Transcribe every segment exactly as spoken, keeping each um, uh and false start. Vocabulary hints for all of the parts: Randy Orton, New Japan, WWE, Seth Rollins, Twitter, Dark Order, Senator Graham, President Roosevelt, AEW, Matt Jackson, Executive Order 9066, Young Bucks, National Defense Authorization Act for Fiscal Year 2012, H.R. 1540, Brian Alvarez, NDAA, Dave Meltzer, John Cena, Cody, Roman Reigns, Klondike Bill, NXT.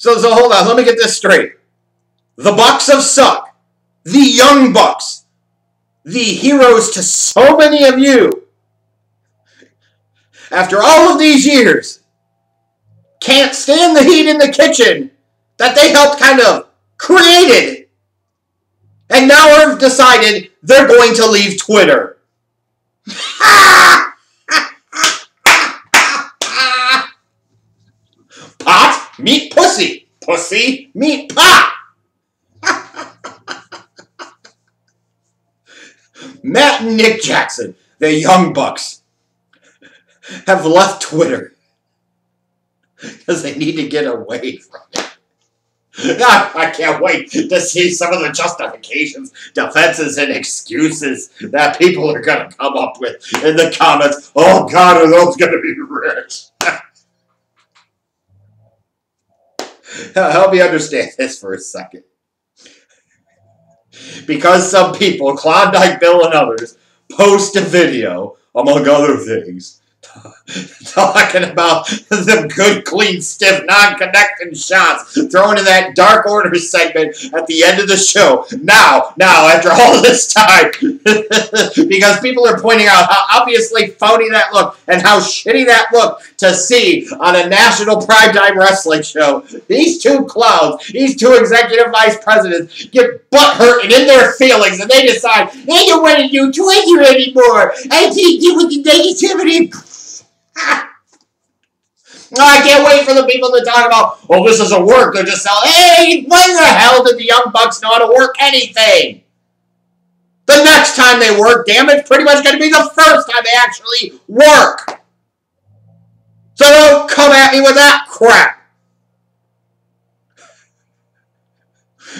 So, so hold on. Let me get this straight. The Bucks of Suck. The Young Bucks. The heroes to so many of you. After all of these years, can't stand the heat in the kitchen that they helped kind of created. And now have decided they're going to leave Twitter. Pot, meet pussy. Pussy, meet pot. Matt and Nick Jackson, the Young Bucks, have left Twitter because they need to get away from it. I can't wait to see some of the justifications, defenses, and excuses that people are going to come up with in the comments. Oh, God, are those going to be rich? Help me understand this for a second. Because some people, Klondike Bill and others, post a video, among other things, talking about the good, clean, stiff, non-connecting shots thrown in that Dark Order segment at the end of the show. Now, now, after all this time, because people are pointing out how obviously phony that looked and how shitty that looked to see on a national primetime wrestling show. These two clowns, these two executive vice presidents get butthurt and in their feelings and they decide, I don't want to do Twitter anymore. I can't deal with the negativity. I can't wait for the people to talk about, oh, this doesn't work. They're just selling. Hey, when the hell did the Young Bucks know how to work anything? The next time they work, damn it, pretty much going to be the first time they actually work. So don't come at me with that crap.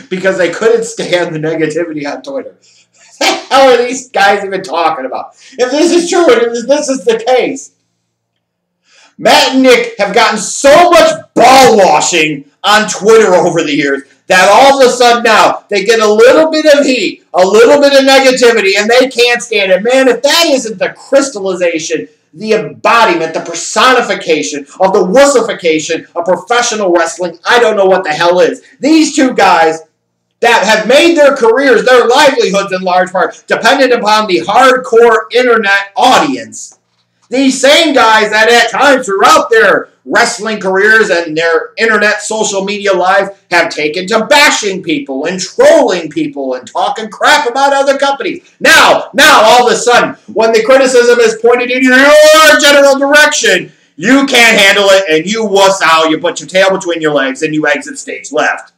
Because they couldn't stand the negativity on Twitter. What the hell are these guys even talking about? If this is true, if this is the case, Matt and Nick have gotten so much ball washing on Twitter over the years that all of a sudden now they get a little bit of heat, a little bit of negativity, and they can't stand it. Man, if that isn't the crystallization, the embodiment, the personification of the wussification of professional wrestling, I don't know what the hell is. These two guys that have made their careers, their livelihoods in large part, dependent upon the hardcore internet audience. These same guys that at times throughout their wrestling careers and their internet social media lives have taken to bashing people and trolling people and talking crap about other companies. Now, now all of a sudden, when the criticism is pointed in your general direction, you can't handle it and you wuss out, you put your tail between your legs and you exit stage left.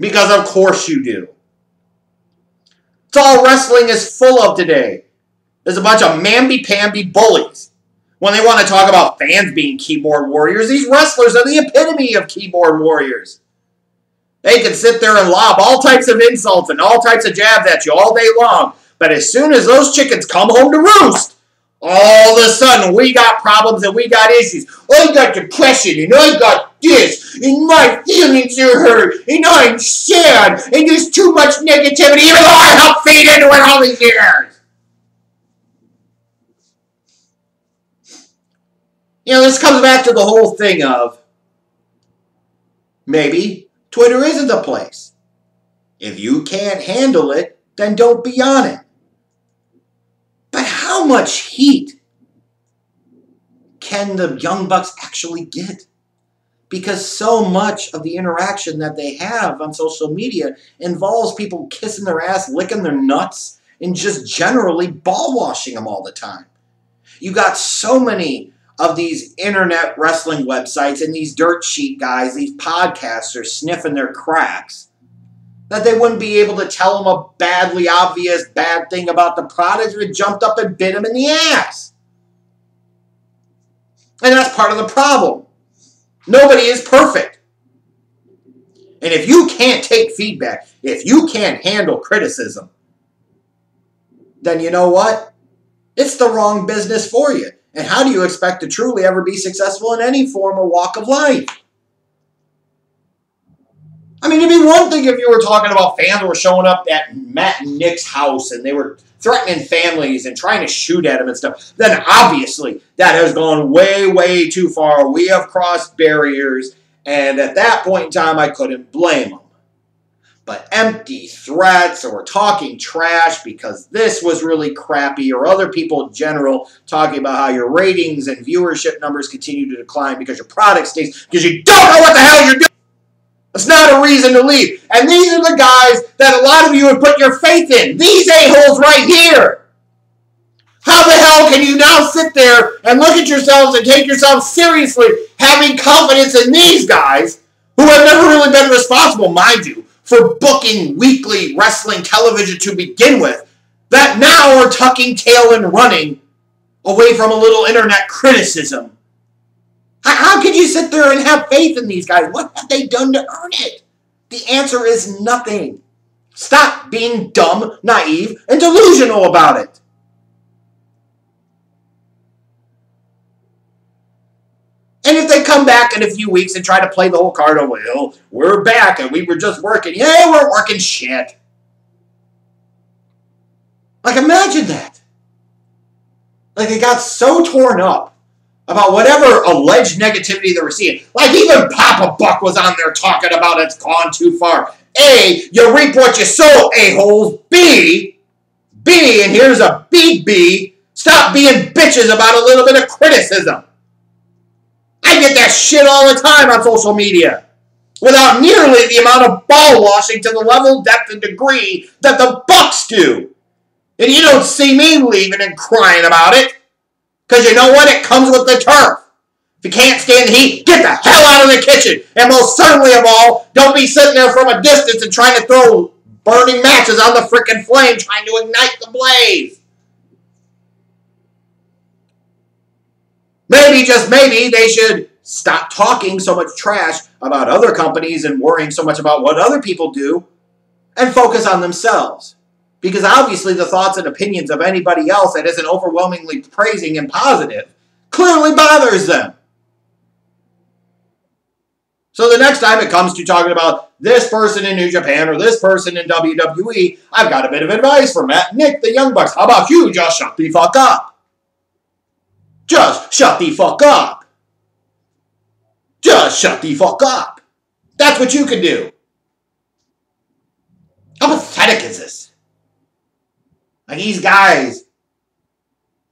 Because of course you do. It's all wrestling is full of today. There's a bunch of mamby-pamby bullies. When they want to talk about fans being keyboard warriors, these wrestlers are the epitome of keyboard warriors. They can sit there and lob all types of insults and all types of jabs at you all day long. But as soon as those chickens come home to roost, all of a sudden, we got problems and we got issues. I got depression and I got this and my feelings are hurt and I'm sad and there's too much negativity even though I helped feed into it all these years. You know, this comes back to the whole thing of maybe Twitter isn't the place. If you can't handle it, then don't be on it. How much heat can the Young Bucks actually get? Because so much of the interaction that they have on social media involves people kissing their ass, licking their nuts, and just generally ball washing them all the time. You got so many of these internet wrestling websites and these dirt sheet guys, these podcasters sniffing their cracks, that they wouldn't be able to tell him a badly obvious bad thing about the product if it jumped up and bit him in the ass. And that's part of the problem. Nobody is perfect. And if you can't take feedback, if you can't handle criticism, then you know what? It's the wrong business for you. And how do you expect to truly ever be successful in any form or walk of life? I mean, it'd be one thing if you were talking about fans who were showing up at Matt and Nick's house and they were threatening families and trying to shoot at them and stuff. Then obviously that has gone way, way too far. We have crossed barriers And at that point in time, I couldn't blame him. But empty threats or talking trash because this was really crappy, or other people in general talking about how your ratings and viewership numbers continue to decline because your product stays, because you don't know what the hell you're doing. It's not a reason to leave. And these are the guys that a lot of you would put your faith in. These a-holes right here. How the hell can you now sit there and look at yourselves and take yourselves seriously, having confidence in these guys who have never really been responsible, mind you, for booking weekly wrestling television to begin with, that now are tucking tail and running away from a little internet criticism? How could you sit there and have faith in these guys? What have they done to earn it? The answer is nothing. Stop being dumb, naive, and delusional about it. And if they come back in a few weeks and try to play the whole card, oh, well, we're back and we were just working. Yeah, we're working shit. Like, imagine that. Like, they got so torn up about whatever alleged negativity they were seeing. Like, even Papa Buck was on there talking about it's gone too far. A, you reap what you sow, a-holes. B, B, and here's a big B, stop being bitches about a little bit of criticism. I get that shit all the time on social media without nearly the amount of ball washing to the level, depth, and degree that the Bucks do. And you don't see me leaving and crying about it, because you know what? It comes with the turf. If you can't stand the heat, get the hell out of the kitchen. And most certainly of all, don't be sitting there from a distance and trying to throw burning matches on the frickin' flame, trying to ignite the blaze. Maybe, just maybe, they should stop talking so much trash about other companies and worrying so much about what other people do and focus on themselves. Because obviously the thoughts and opinions of anybody else that isn't overwhelmingly praising and positive clearly bothers them. So the next time it comes to talking about this person in New Japan or this person in W W E, I've got a bit of advice for Matt and Nick, the Young Bucks. How about you just shut the fuck up? Just shut the fuck up. Just shut the fuck up. That's what you can do. How pathetic is this? Like, these guys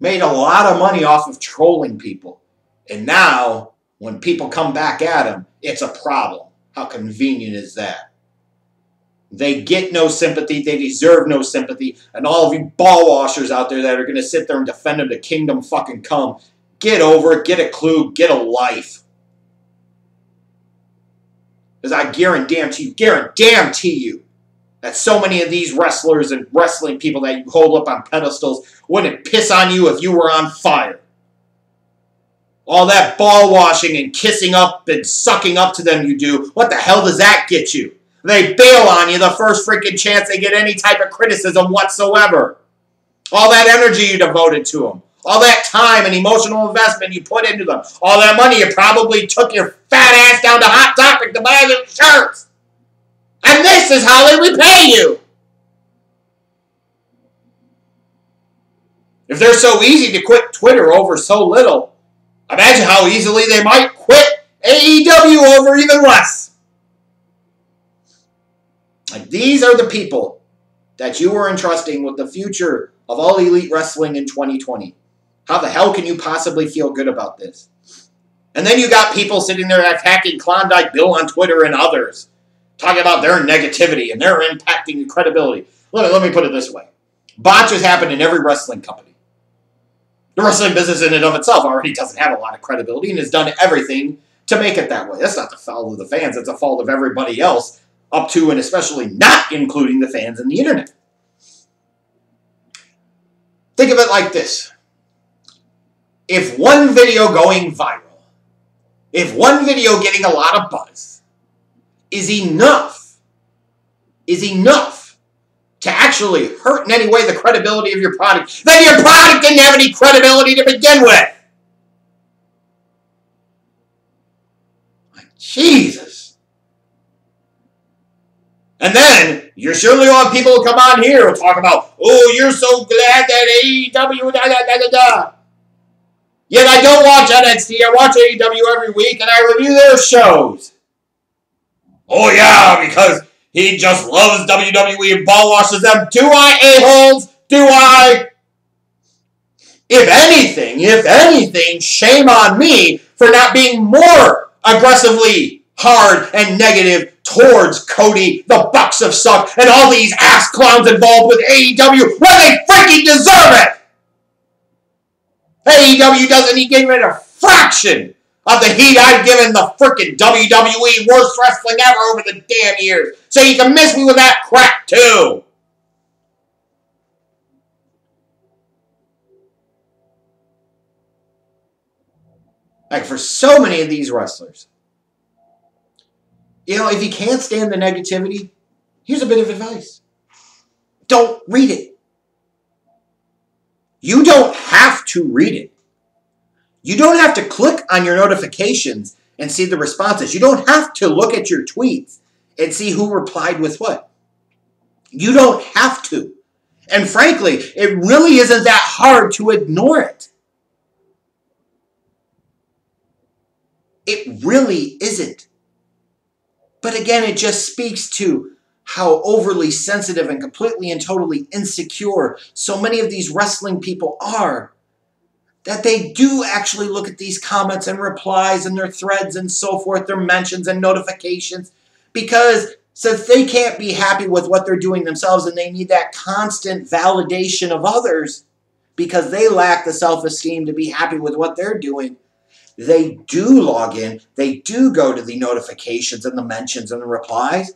made a lot of money off of trolling people. And now, when people come back at them, it's a problem. How convenient is that? They get no sympathy. They deserve no sympathy. And all of you ball washers out there that are going to sit there and defend them to kingdom fucking come, get over it, get a clue, get a life. Because I guarantee you, guarantee you, that so many of these wrestlers and wrestling people that you hold up on pedestals wouldn't piss on you if you were on fire. All that ball washing and kissing up and sucking up to them you do, what the hell does that get you? They bail on you the first freaking chance they get any type of criticism whatsoever. All that energy you devoted to them. All that time and emotional investment you put into them. All that money you probably took your fat ass down to Hot Topic to buy them shirts. And this is how they repay you. If they're so easy to quit Twitter over so little, imagine how easily they might quit A E W over even less. Like, these are the people that you were entrusting with the future of all elite wrestling in twenty twenty. How the hell can you possibly feel good about this? And then you got people sitting there attacking Klondike Bill on Twitter and others, talking about their negativity and their impacting and credibility. Let me, let me put it this way. Botches happen in every wrestling company. The wrestling business in and of itself already doesn't have a lot of credibility and has done everything to make it that way. That's not the fault of the fans. It's the fault of everybody else, up to and especially not including the fans and the internet. Think of it like this. If one video going viral, if one video getting a lot of buzz, is enough, is enough to actually hurt in any way the credibility of your product, then your product didn't have any credibility to begin with. Like, Jesus. And then, you're surely going to have people who come on here and talk about, oh, you're so glad that A E W, da, da, da, da, da. Yet I don't watch N X T, I watch A E W every week, and I review their shows. Oh yeah, because he just loves W W E and ball washes them. Do I, a-holes? Do I? If anything, if anything, shame on me for not being more aggressively hard and negative towards Cody, the Bucks of Suck, and all these ass clowns involved with A E W when they freaking deserve it! A E W doesn't even get a fraction of the heat I've given the freaking W W E, worst wrestling ever over the damn years. So you can miss me with that crap too. Like for so many of these wrestlers, you know, if you can't stand the negativity, here's a bit of advice. Don't read it. You don't have to read it. You don't have to click on your notifications and see the responses. You don't have to look at your tweets and see who replied with what. You don't have to. And frankly, it really isn't that hard to ignore it. It really isn't. But again, it just speaks to how overly sensitive and completely and totally insecure so many of these wrestling people are, that they do actually look at these comments and replies and their threads and so forth, their mentions and notifications, because since they can't be happy with what they're doing themselves and they need that constant validation of others because they lack the self-esteem to be happy with what they're doing, they do log in, they do go to the notifications and the mentions and the replies,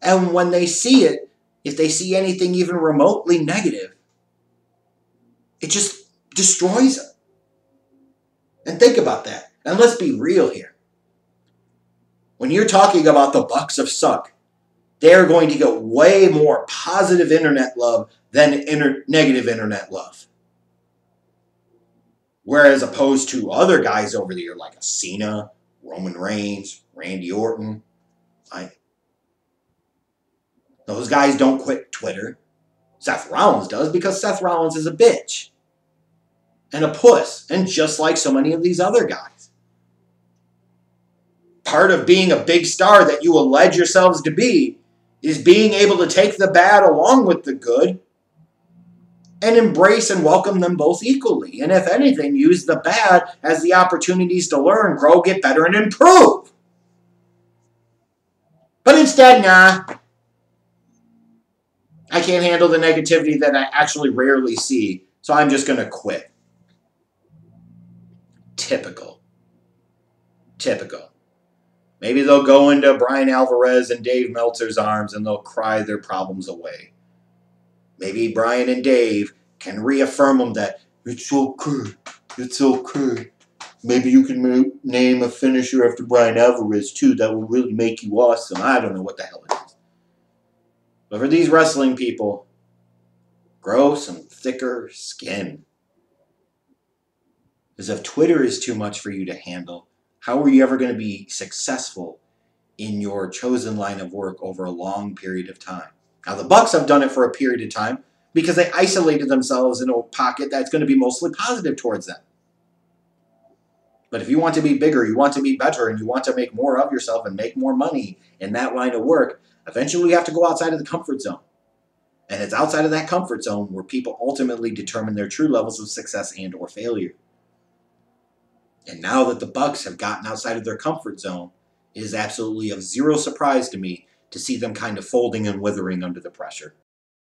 and when they see it, if they see anything even remotely negative, it just destroys them. And think about that. And let's be real here. When you're talking about the Bucks of Suck, they're going to get way more positive internet love than inter- negative internet love. Whereas opposed to other guys over there like a Cena, Roman Reigns, Randy Orton, I, those guys don't quit Twitter. Seth Rollins does because Seth Rollins is a bitch and a puss, and just like so many of these other guys. Part of being a big star that you allege yourselves to be is being able to take the bad along with the good and embrace and welcome them both equally. And if anything, use the bad as the opportunities to learn, grow, get better, and improve. But instead, nah. I can't handle the negativity that I actually rarely see, so I'm just going to quit. Typical. Typical. Maybe they'll go into Brian Alvarez and Dave Meltzer's arms and they'll cry their problems away. Maybe Brian and Dave can reaffirm them that it's okay, it's okay. Maybe you can name a finisher after Brian Alvarez too. That will really make you awesome. I don't know what the hell it is. But for these wrestling people, grow some thicker skin. Because if Twitter is too much for you to handle, how are you ever going to be successful in your chosen line of work over a long period of time? Now, the Bucks have done it for a period of time because they isolated themselves in a pocket that's going to be mostly positive towards them. But if you want to be bigger, you want to be better, and you want to make more of yourself and make more money in that line of work, eventually you have to go outside of the comfort zone. And it's outside of that comfort zone where people ultimately determine their true levels of success and or failure. And now that the Bucks have gotten outside of their comfort zone, it is absolutely of zero surprise to me to see them kind of folding and withering under the pressure.